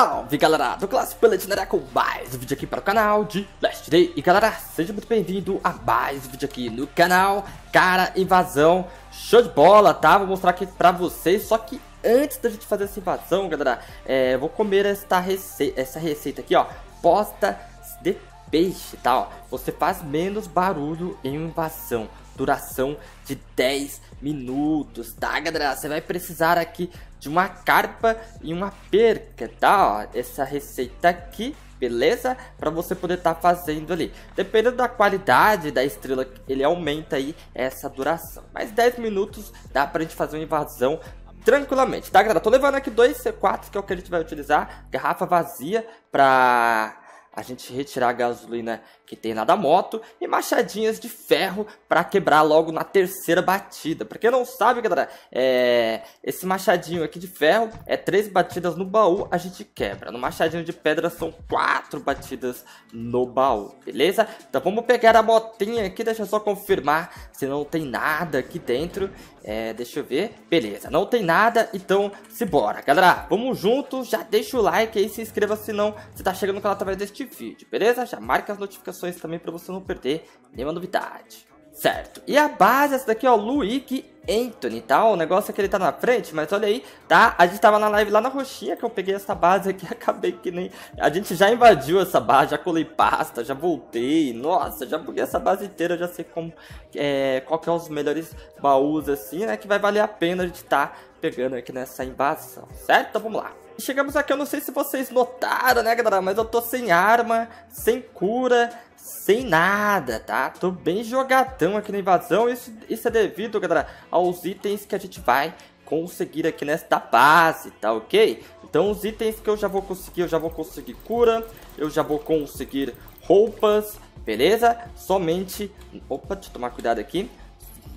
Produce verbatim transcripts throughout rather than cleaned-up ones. Salve galera do Clássico Legendário com mais um vídeo aqui para o canal de Last Day. E galera, seja muito bem-vindo a mais um vídeo aqui no canal. Cara, invasão, show de bola, tá? Vou mostrar aqui pra vocês, só que antes da gente fazer essa invasão, galera, é, vou comer esta rece essa receita aqui, ó, posta de peixe, tá? Ó, você faz menos barulho em uma invasão. Duração de dez minutos, tá galera? Você vai precisar aqui de uma carpa e uma perca, tá? Ó, essa receita aqui, beleza? Para você poder estar tá fazendo ali. Dependendo da qualidade da estrela, ele aumenta aí essa duração. Mas dez minutos dá pra gente fazer uma invasão tranquilamente, tá galera? Tô levando aqui dois C quatro, que é o que a gente vai utilizar. Garrafa vazia pra a gente retirar a gasolina que tem lá da moto, e machadinhas de ferro para quebrar logo na terceira batida. Pra quem não sabe, galera, é... esse machadinho aqui de ferro é três batidas no baú, a gente quebra. No machadinho de pedra são quatro batidas no baú, beleza? Então vamos pegar a motinha aqui, deixa eu só confirmar se não tem nada aqui dentro. É, deixa eu ver, beleza, não tem nada, então simbora, galera, vamos junto. Já deixa o like aí, se inscreva se não, você tá chegando no canal através deste vídeo, beleza? Já marca as notificações também pra você não perder nenhuma novidade, certo? E a base, essa daqui, ó, LuiguiAntony, tá? O negócio é que ele tá na frente, mas olha aí, tá? A gente tava na live lá na roxinha que eu peguei essa base aqui, acabei que nem... A gente já invadiu essa base, já colei pasta, já voltei, nossa, já buguei essa base inteira, já sei como... É, qual que é os melhores baús, assim, né? Que vai valer a pena a gente tá pegando aqui nessa invasão, certo? Então vamos lá. Chegamos aqui, eu não sei se vocês notaram, né, galera, mas eu tô sem arma, sem cura, sem nada, tá? Tô bem jogadão aqui na invasão. Isso, isso é devido, galera, aos itens que a gente vai conseguir aqui nesta base, tá ok? Então os itens que eu já vou conseguir, eu já vou conseguir cura, eu já vou conseguir roupas, beleza? Somente, opa, deixa eu tomar cuidado aqui,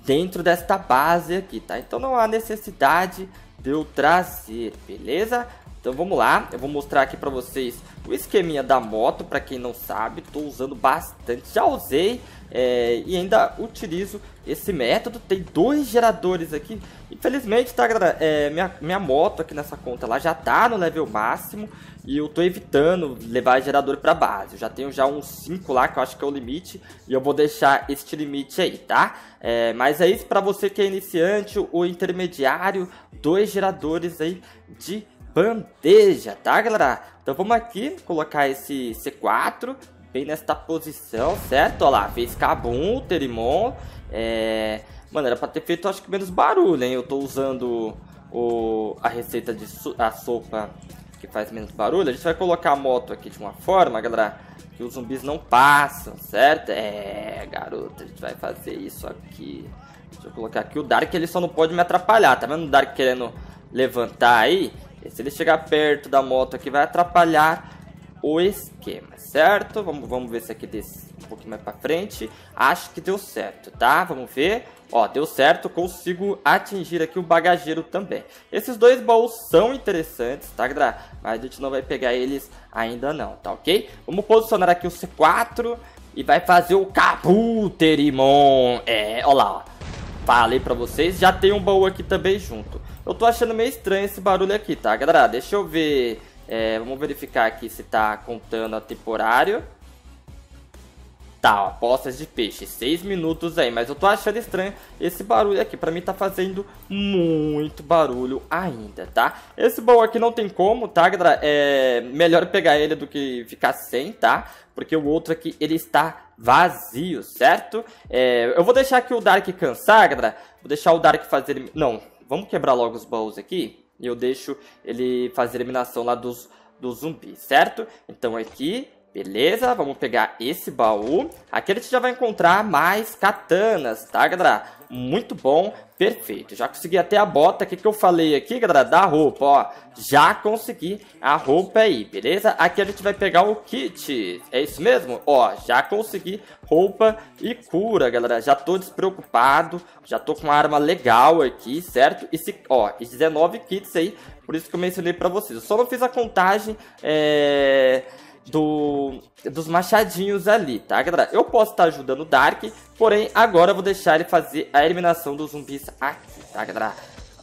dentro desta base aqui, tá? Então não há necessidade de eu trazer, beleza? Então vamos lá, eu vou mostrar aqui pra vocês o esqueminha da moto, pra quem não sabe, tô usando bastante, já usei é, e ainda utilizo esse método. Tem dois geradores aqui, infelizmente, tá galera, é, minha, minha moto aqui nessa conta lá já tá no level máximo e eu tô evitando levar gerador pra base. Eu já tenho já uns cinco lá, que eu acho que é o limite, e eu vou deixar este limite aí, tá? É, mas é isso pra você que é iniciante ou intermediário, dois geradores aí de bandeja, tá galera? Então vamos aqui colocar esse C quatro bem nesta posição, certo? Olha lá, fez Kabum, Terimon. É... Mano, era pra ter feito acho que menos barulho, hein? Eu tô usando o... a receita de so... a sopa que faz menos barulho. A gente vai colocar a moto aqui de uma forma, galera, que os zumbis não passam, certo? É, garoto, a gente vai fazer isso aqui. Deixa eu colocar aqui o Dark, ele só não pode me atrapalhar, tá vendo? O Dark querendo levantar aí. Se ele chegar perto da moto aqui, vai atrapalhar o esquema, certo? Vamos, vamos ver se aqui desce um pouquinho mais pra frente. Acho que deu certo, tá? Vamos ver. Ó, deu certo. Consigo atingir aqui o bagageiro também. Esses dois baús são interessantes, tá, galera? Mas a gente não vai pegar eles ainda não, tá ok? Vamos posicionar aqui o C quatro e vai fazer o Kabuterimon. É, ó lá, ó. Falei pra vocês, já tem um baú aqui também junto. Eu tô achando meio estranho esse barulho aqui, tá, galera? Deixa eu ver, é, vamos verificar aqui se tá contando a temporário. Tá, ó, postas de peixe, seis minutos aí, mas eu tô achando estranho esse barulho aqui. Pra mim tá fazendo muito barulho ainda, tá? Esse baú aqui não tem como, tá, galera? É melhor pegar ele do que ficar sem, tá? Porque o outro aqui, ele está vazio, certo? É, eu vou deixar aqui o Dark cansar, galera. Vou deixar o Dark fazer... Não, vamos quebrar logo os baús aqui e eu deixo ele fazer eliminação lá dos, dos zumbis, certo? Então aqui... Beleza, vamos pegar esse baú. Aqui a gente já vai encontrar mais katanas, tá, galera? Muito bom, perfeito. Já consegui até a bota aqui que eu falei aqui, galera, da roupa, ó. Já consegui a roupa aí, beleza? Aqui a gente vai pegar o kit, é isso mesmo? Ó, já consegui roupa e cura, galera. Já tô despreocupado, já tô com uma arma legal aqui, certo? Esse, ó, e dezenove kits aí, por isso que eu mencionei pra vocês. Eu só não fiz a contagem, é... Do, dos machadinhos ali, tá, galera? Eu posso estar ajudando o Dark, porém, agora eu vou deixar ele fazer a eliminação dos zumbis aqui, tá, galera?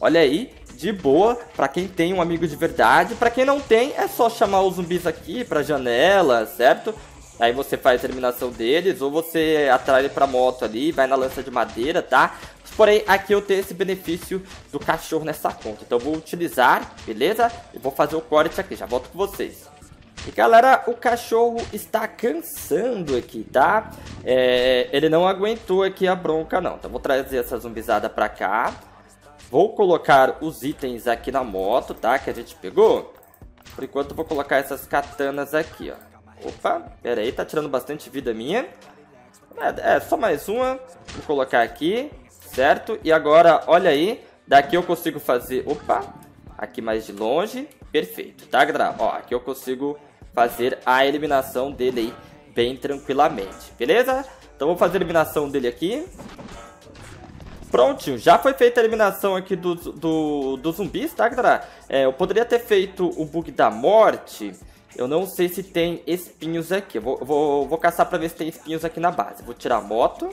Olha aí, de boa, pra quem tem um amigo de verdade. Pra quem não tem, é só chamar os zumbis aqui pra janela, certo? Aí você faz a eliminação deles, ou você atrai ele pra moto ali, vai na lança de madeira, tá? Porém, aqui eu tenho esse benefício do cachorro nessa conta. Então eu vou utilizar, beleza? E vou fazer o corte aqui, já volto com vocês. E galera, o cachorro está cansando aqui, tá? É, ele não aguentou aqui a bronca não. Então vou trazer essa zumbizada pra cá. Vou colocar os itens aqui na moto, tá? Que a gente pegou. Por enquanto eu vou colocar essas katanas aqui, ó. Opa, pera aí, tá tirando bastante vida minha. É, é só mais uma. Vou colocar aqui, certo? E agora, olha aí. Daqui eu consigo fazer... Opa, aqui mais de longe. Perfeito, tá, galera? Ó, aqui eu consigo... fazer a eliminação dele aí bem tranquilamente, beleza? Então vou fazer a eliminação dele aqui. Prontinho, já foi feita a eliminação aqui dos do, do zumbis, tá, galera? É, eu poderia ter feito o bug da morte. Eu não sei se tem espinhos aqui. Eu vou, vou, vou caçar pra ver se tem espinhos aqui na base. Vou tirar a moto.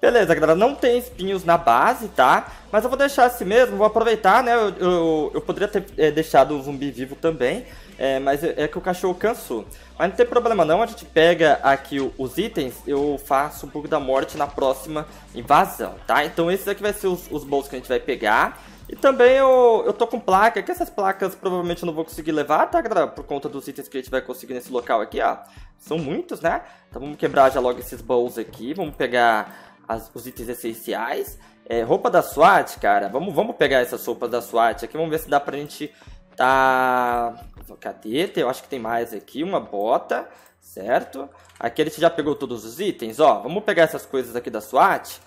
Beleza, galera, não tem espinhos na base, tá? Mas eu vou deixar assim mesmo, vou aproveitar, né? Eu, eu, eu poderia ter é, deixado o zumbi vivo também, é, mas é que o cachorro cansou. Mas não tem problema não, a gente pega aqui o, os itens, eu faço o bug da morte na próxima invasão, tá? Então esses aqui vai ser os, os bolsos que a gente vai pegar. E também eu, eu tô com placa, que essas placas provavelmente eu não vou conseguir levar, tá, galera? Por conta dos itens que a gente vai conseguir nesse local aqui, ó. São muitos, né? Então vamos quebrar já logo esses baús aqui, vamos pegar as, os itens essenciais. É, roupa da SWAT, cara, vamos, vamos pegar essas roupas da SWAT aqui, vamos ver se dá pra gente tá... Cadê? Eu acho que tem mais aqui, uma bota, certo? Aqui a gente já pegou todos os itens, ó. Vamos pegar essas coisas aqui da SWAT,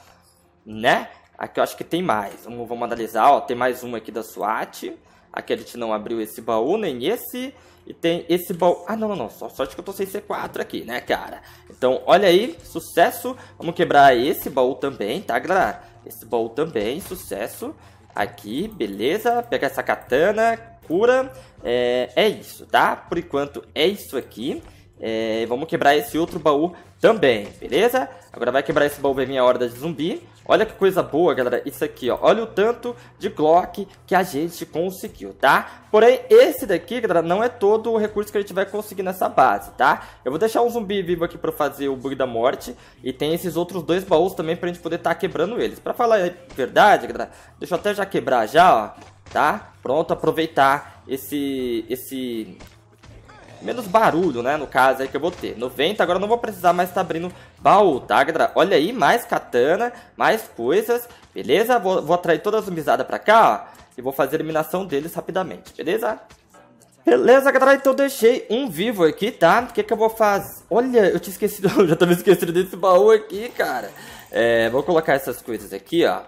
né? Aqui eu acho que tem mais. Vamos, vamos analisar, ó. Tem mais uma aqui da SWAT. Aqui a gente não abriu esse baú, nem esse. E tem esse baú... Ah, não, não, não. Só sorte que eu tô sem C quatro aqui, né, cara? Então, olha aí. Sucesso. Vamos quebrar esse baú também, tá, galera? Esse baú também. Sucesso. Aqui, beleza. Pega essa katana. Cura. É, é isso, tá? Por enquanto, é isso aqui. É, vamos quebrar esse outro baú também, beleza? Agora vai quebrar esse baú, vai vir a horda de zumbi. Olha que coisa boa, galera, isso aqui, ó. Olha o tanto de Glock que a gente conseguiu, tá? Porém, esse daqui, galera, não é todo o recurso que a gente vai conseguir nessa base, tá? Eu vou deixar um zumbi vivo aqui pra fazer o bug da morte. E tem esses outros dois baús também pra gente poder estar quebrando eles. Pra falar a verdade, galera, deixa eu até já quebrar já, ó. Tá? Pronto, aproveitar esse... esse... menos barulho, né, no caso aí que eu vou ter noventa, agora eu não vou precisar mais estar abrindo baú, tá, galera? Olha aí, mais katana, mais coisas, beleza? Vou, vou atrair toda a zumbizada pra cá, ó. E vou fazer a eliminação deles rapidamente, beleza? Beleza, galera, então eu deixei um vivo aqui, tá? O que que eu vou fazer? Olha, eu tinha esquecido, eu já tava esquecido desse baú aqui, cara. É, vou colocar essas coisas aqui, ó.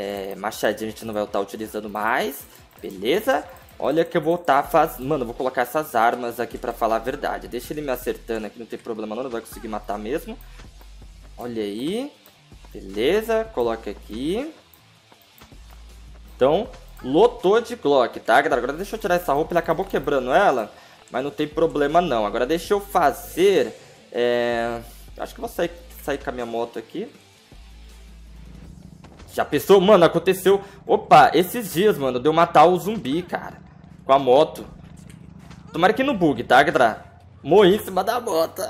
É, machadinho a gente não vai estar utilizando mais, beleza? Olha que eu vou estar fazendo... Mano, eu vou colocar essas armas aqui pra falar a verdade. Deixa ele me acertando aqui, não tem problema não. Não vai conseguir matar mesmo. Olha aí. Beleza, coloca aqui. Então, lotou de Glock, tá, galera? Agora deixa eu tirar essa roupa, ele acabou quebrando ela. Mas não tem problema não. Agora deixa eu fazer... É... Acho que eu vou sair, sair com a minha moto aqui. Já pensou? Mano, aconteceu... Opa, esses dias, mano, deu matar o zumbi, cara. Com a moto. Tomara que não bugue, tá, galera? Morri em cima da moto.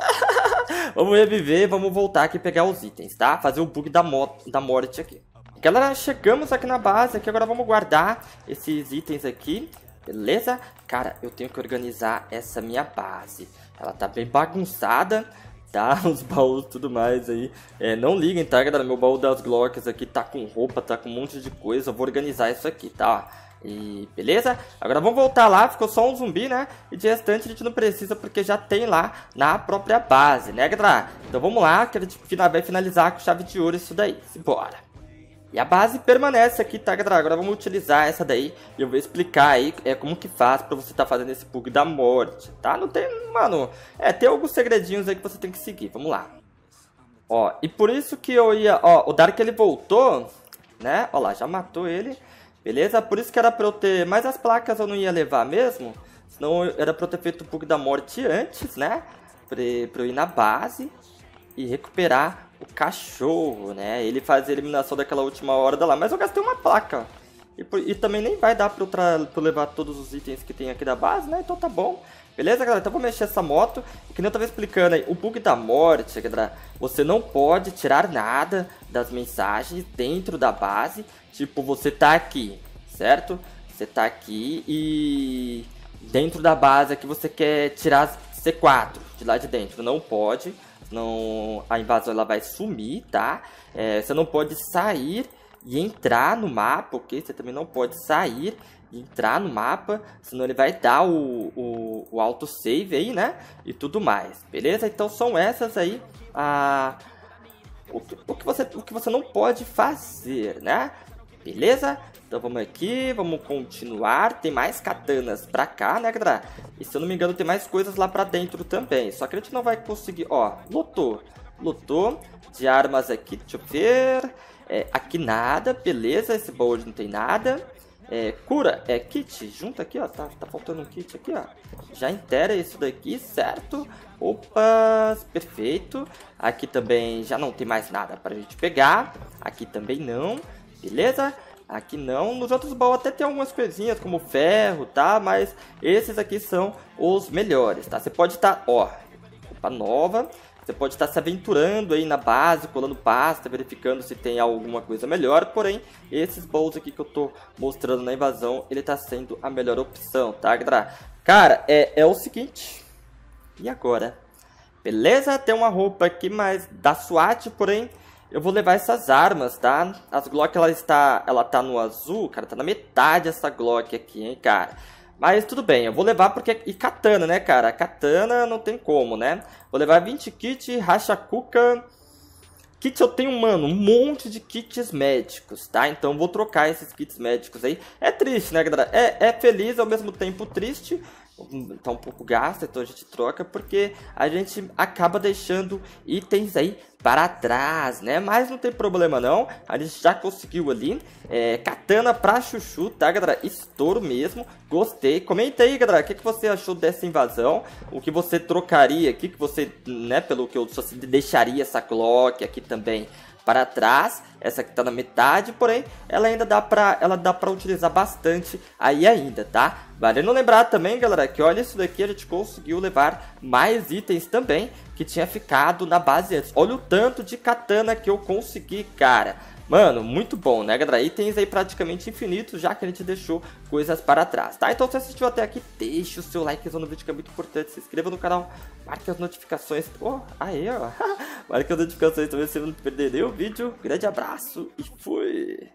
Vamos reviver, vamos voltar aqui e pegar os itens, tá? Fazer o bug da, moto, da morte aqui. Galera, chegamos aqui na base. Aqui agora vamos guardar esses itens aqui. Beleza? Cara, eu tenho que organizar essa minha base. Ela tá bem bagunçada, tá? Os baús e tudo mais aí. É, não liguem, tá, galera? Meu baú das Glocks aqui tá com roupa, tá com um monte de coisa. Eu vou organizar isso aqui, tá? E beleza? Agora vamos voltar lá. Ficou só um zumbi, né? E de restante a gente não precisa porque já tem lá na própria base, né, galera? Então vamos lá que a gente vai finalizar com chave de ouro isso daí. Simbora! E a base permanece aqui, tá, galera? Agora vamos utilizar essa daí e eu vou explicar aí é, como que faz pra você tá fazendo esse bug da morte, tá? Não tem, mano... É, tem alguns segredinhos aí que você tem que seguir, vamos lá. Ó, e por isso que eu ia... Ó, o Dark ele voltou, né? Ó lá, já matou ele, beleza? Por isso que era pra eu ter... Mas as placas eu não ia levar mesmo, senão era pra eu ter feito o bug da morte antes, né? Pra, pra eu ir na base e recuperar... o cachorro, né? Ele faz a eliminação daquela última hora da lá. Mas eu gastei uma placa. E, e também nem vai dar pra eu, pra eu levar todos os itens que tem aqui da base, né? Então tá bom. Beleza, galera? Então vou mexer essa moto. Que nem eu tava explicando aí, o bug da morte, galera. Você não pode tirar nada das mensagens dentro da base. Tipo, você tá aqui, certo? Você tá aqui e... dentro da base aqui você quer tirar C quatro de lá de dentro. Não pode. Não, a invasão ela vai sumir, tá? É, você não pode sair e entrar no mapa, ok? Você também não pode sair e entrar no mapa, senão ele vai dar o, o, o autosave aí, né? E tudo mais, beleza? Então são essas aí a, o, que, o, que você, o que você não pode fazer, né? Beleza? Então vamos aqui, vamos continuar. Tem mais katanas pra cá, né, galera? E se eu não me engano tem mais coisas lá pra dentro também. Só que a gente não vai conseguir, ó, lotou. Lotou de armas aqui, deixa eu ver. É, aqui nada, beleza, esse baú não tem nada. É, cura, é kit, junta aqui, ó, tá, tá faltando um kit aqui, ó. Já inteira isso daqui, certo? Opa, perfeito. Aqui também já não tem mais nada pra gente pegar. Aqui também não, beleza? Aqui não, nos outros baús até tem algumas coisinhas como ferro, tá? Mas esses aqui são os melhores, tá? Você pode estar, tá, ó, roupa nova. Você pode estar se aventurando aí na base, colando pasta, verificando se tem alguma coisa melhor. Porém, esses baús aqui que eu tô mostrando na invasão, ele tá sendo a melhor opção, tá, galera? Cara, é, é o seguinte. E agora? Beleza? Tem uma roupa aqui, mas da SWAT, porém, eu vou levar essas armas, tá? As Glock, ela está, ela tá no azul, cara, tá na metade essa Glock aqui, hein, cara? Mas tudo bem, eu vou levar porque... E katana, né, cara? Katana não tem como, né? Vou levar vinte kits, rachacuca... Kit eu tenho, mano, um monte de kits médicos, tá? Então vou trocar esses kits médicos aí. É triste, né, galera? É, é feliz, ao mesmo tempo triste. Tá um pouco gasto, então a gente troca porque a gente acaba deixando itens aí para trás, né? Mas não tem problema não, a gente já conseguiu ali, é, katana pra chuchu, tá, galera? Estouro mesmo, gostei. Comenta aí, galera, o que, que você achou dessa invasão, o que você trocaria aqui, que você, né, pelo que eu só se deixaria essa Glock aqui também para trás, essa que tá na metade, porém, ela ainda dá pra, ela dá pra utilizar bastante aí ainda, tá? Valendo lembrar também, galera, que olha isso daqui, a gente conseguiu levar mais itens também, que tinha ficado na base antes. Olha o tanto de katana que eu consegui, cara. Mano, muito bom, né, galera? Itens aí praticamente infinitos, já que a gente deixou coisas para trás, tá? Então, se assistiu até aqui, deixa o seu likezão no vídeo, que é muito importante. Se inscreva no canal, marque as notificações. Oh, aí, ó. Marque as notificações também, se não perder nenhum vídeo. Grande abraço e fui!